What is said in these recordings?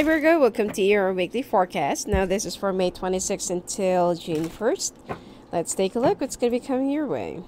Hi Virgo, welcome to your weekly forecast. Now this is for May 26th until June 1st. Let's take a look what's going to be coming your way.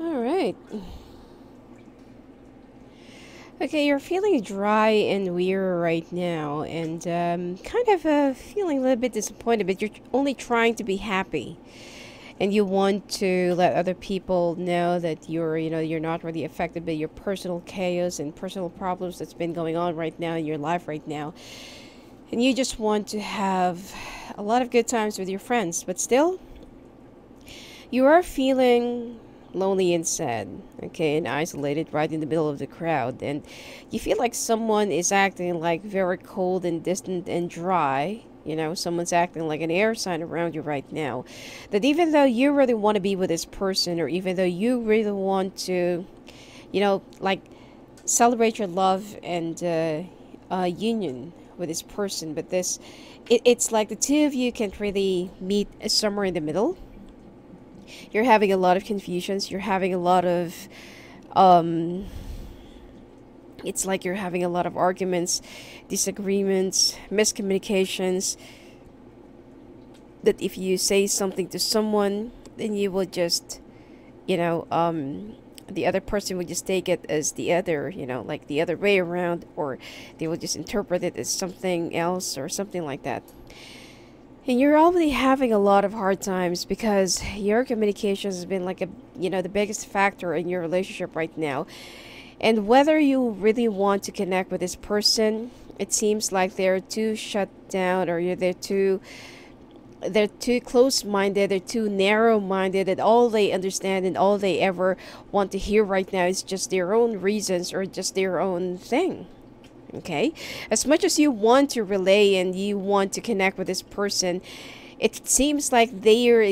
All right. Okay, you're feeling dry and weary right now, and kind of feeling a little bit disappointed, but you're only trying to be happy. And you want to let other people know that you're not really affected by your personal chaos and personal problems that's been going on right now in your life right now. And you just want to have a lot of good times with your friends, but still, you are feeling lonely and sad, okay, and isolated right in the middle of the crowd, and you feel like someone is acting like very cold and distant and dry. You know, someone's acting like an air sign around you right now, that even though you really want to be with this person, or even though you really want to, you know, like celebrate your love and union with this person, but it's like the two of you can't really meet somewhere in the middle. You're having a lot of confusions. You're having a lot of, it's like you're having a lot of arguments, disagreements, miscommunications. That if you say something to someone, then you will just, you know, the other person will just take it as the other, you know, like the other way around, or they will just interpret it as something else or something like that. And you're already having a lot of hard times because your communication has been like the biggest factor in your relationship right now. And whether you really want to connect with this person, it seems like they're too shut down, or they're too close-minded, they're too narrow-minded, that all they understand and all they ever want to hear right now is just their own reasons or just their own thing. Okay, as much as you want to relay and you want to connect with this person, it seems like they're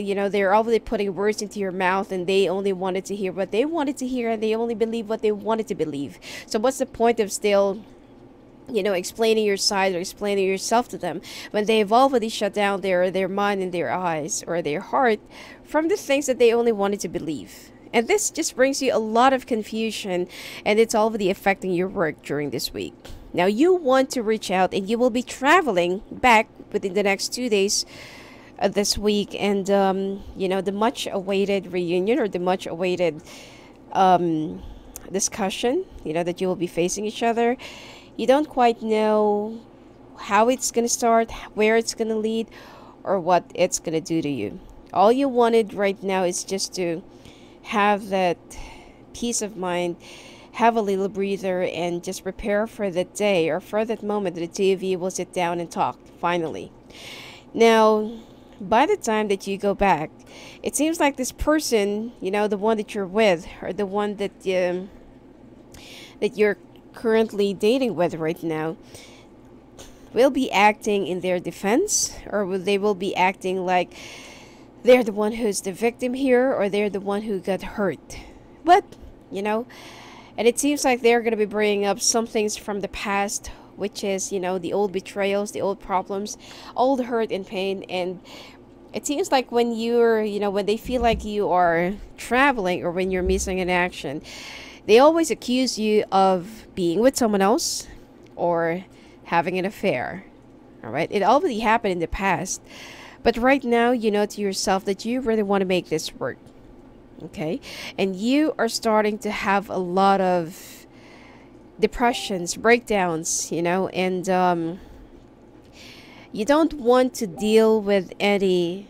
already putting words into your mouth, and they only wanted to hear what they wanted to hear, and they only believe what they wanted to believe. So what's the point of still, you know, explaining your side or explaining yourself to them when they've already shut down their mind and their eyes or their heart from the things that they only wanted to believe? And this just brings you a lot of confusion, and it's already affecting your work during this week. Now you want to reach out, and you will be traveling back within the next 2 days of this week, and you know, the much-awaited reunion, or the much-awaited discussion, you know, that you will be facing each other. You don't quite know how it's going to start, where it's going to lead, or what it's going to do to you. All you wanted right now is just to have that peace of mind, have a little breather, and just prepare for the day or for that moment that the two of you will sit down and talk finally. Now, by the time that you go back, it seems like this person, you know, the one that you're with, or the one that you're currently dating with right now, will be acting in their defense, or they will be acting like they're the one who's the victim here, or they're the one who got hurt. But, you know, and it seems like they're going to be bringing up some things from the past, which is, you know, the old betrayals, the old problems, old hurt and pain. And it seems like when you're, you know, when they feel like you are traveling, or when you're missing an action, they always accuse you of being with someone else or having an affair. All right. It already happened in the past. But right now, you know to yourself that you really want to make this work. Okay, and you are starting to have a lot of depressions, breakdowns, you know, and you don't want to deal with any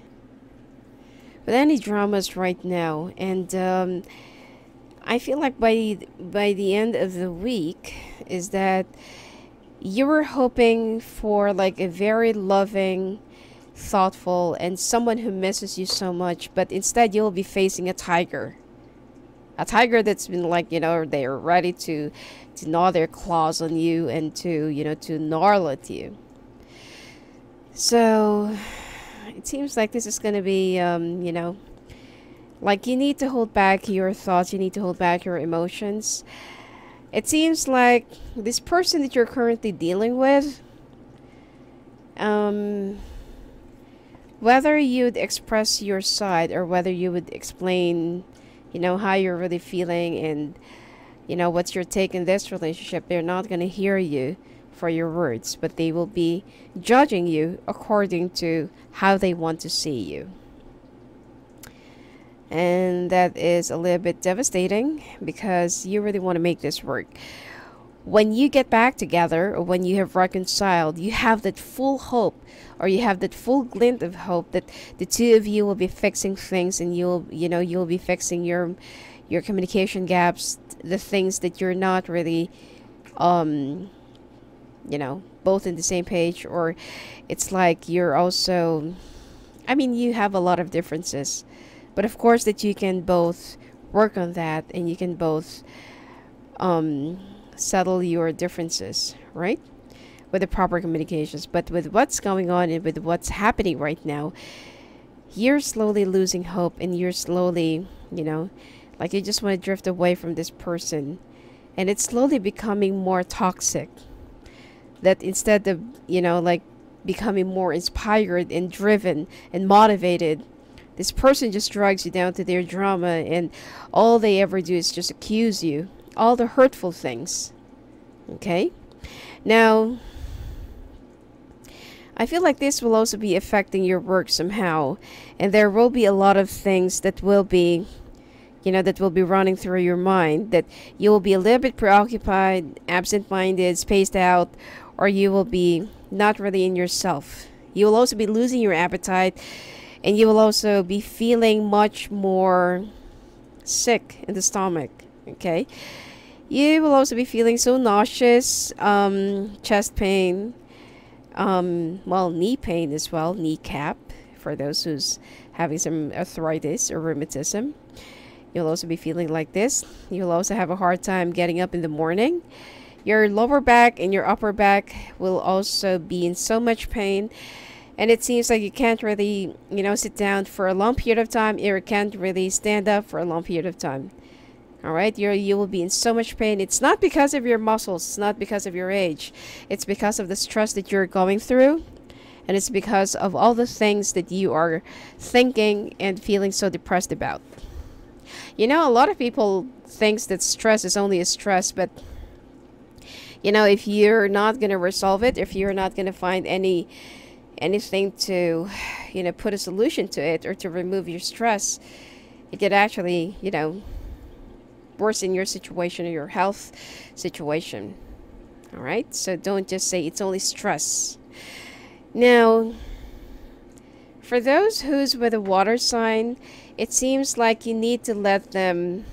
dramas right now. And I feel like by the end of the week is that you were hoping for like a very loving, thoughtful, and someone who misses you so much, but instead you'll be facing a tiger that's been, like, you know, they're ready to gnaw their claws on you and to, you know, to gnarl at you. So it seems like this is going to be, you know, like you need to hold back your thoughts, you need to hold back your emotions. It seems like this person that you're currently dealing with, whether you'd express your side or whether you would explain, you know, how you're really feeling and, you know, what's your take in this relationship, they're not going to hear you for your words, but they will be judging you according to how they want to see you. And that is a little bit devastating because you really want to make this work. When you get back together or when you have reconciled, you have that full hope, or you have that full glint of hope that the two of you will be fixing things, and you'll be fixing your communication gaps, the things that you're not really you know, both in the same page, or it's like you're also, I mean, you have a lot of differences. But of course that you can both work on that, and you can both settle your differences, right? With the proper communications. But with what's going on and with what's happening right now, you're slowly losing hope, and you're slowly, you know, like you just want to drift away from this person. And it's slowly becoming more toxic. That instead of, you know, like becoming more inspired and driven and motivated, this person just drags you down to their drama, and all they ever do is just accuse you. All the hurtful things. Okay? Now, I feel like this will also be affecting your work somehow. And there will be a lot of things that will be, you know, that will be running through your mind. That you will be a little bit preoccupied, absent-minded, spaced out, or you will be not really in yourself. You will also be losing your appetite. And you will also be feeling much more sick in the stomach, okay? You will also be feeling so nauseous, chest pain, well, knee pain as well, kneecap, for those who's having some arthritis or rheumatism. You'll also be feeling like this. You'll also have a hard time getting up in the morning. Your lower back and your upper back will also be in so much pain. And it seems like you can't really, you know, sit down for a long period of time. You can't really stand up for a long period of time. All right? You will be in so much pain. It's not because of your muscles. It's not because of your age. It's because of the stress that you're going through. And it's because of all the things that you are thinking and feeling so depressed about. You know, a lot of people think that stress is only a stress, but, you know, if you're not going to resolve it, if you're not going to find anything to, you know, put a solution to it or to remove your stress, it could actually, you know, worsen your situation or your health situation. All right? So don't just say it's only stress. Now, for those who's with a water sign, it seems like you need to let them,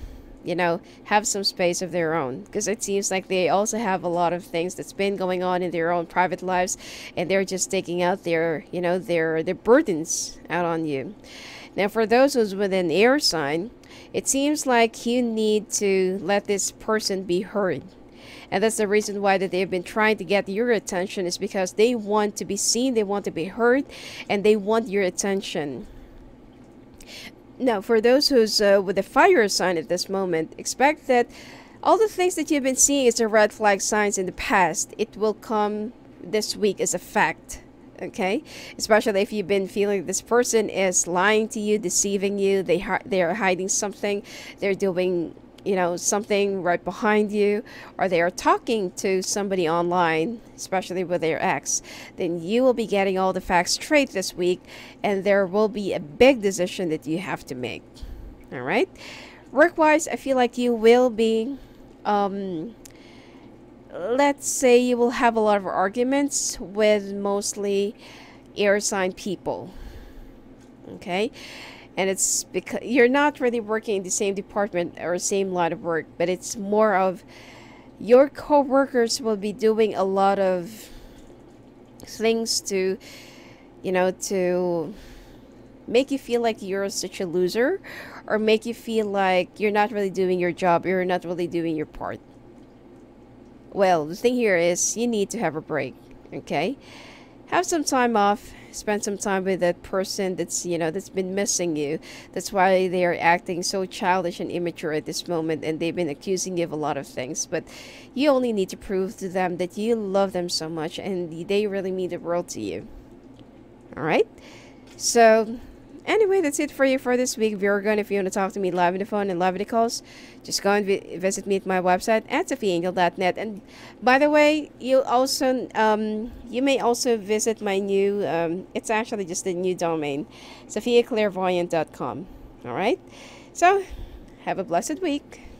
you know, have some space of their own, because it seems like they also have a lot of things that's been going on in their own private lives, and they're just taking out their, you know, their burdens out on you. Now, for those who's with an air sign, it seems like you need to let this person be heard. And that's the reason why that they've been trying to get your attention, is because they want to be seen, they want to be heard, and they want your attention. Now, for those who's with a fire sign at this moment, expect that all the things that you've been seeing as a red flag signs in the past, it will come this week as a fact, okay? Especially if you've been feeling this person is lying to you, deceiving you, they are hiding something, they're doing, you know, something right behind you, or they are talking to somebody online, especially with their ex, then you will be getting all the facts straight this week, and there will be a big decision that you have to make. All right? Work-wise, I feel like you will be let's say you will have a lot of arguments with mostly air sign people, okay? And it's because you're not really working in the same department or same line of work, but it's more of your co-workers will be doing a lot of things to, you know, to make you feel like you're such a loser, or make you feel like you're not really doing your job, you're not really doing your part. Well, the thing here is you need to have a break, okay? Have some time off, spend some time with that person that's, you know, that's been missing you. That's why they are acting so childish and immature at this moment, and they've been accusing you of a lot of things. But you only need to prove to them that you love them so much and they really mean the world to you. Alright? So, anyway, that's it for you for this week, Virgo. And if you want to talk to me live on the phone and live on the calls, just go and visit me at my website at sophiaangel.net. And by the way, you'll also, you may also visit my new, it's actually just a new domain, sophiaclairvoyant.com. All right? So, have a blessed week.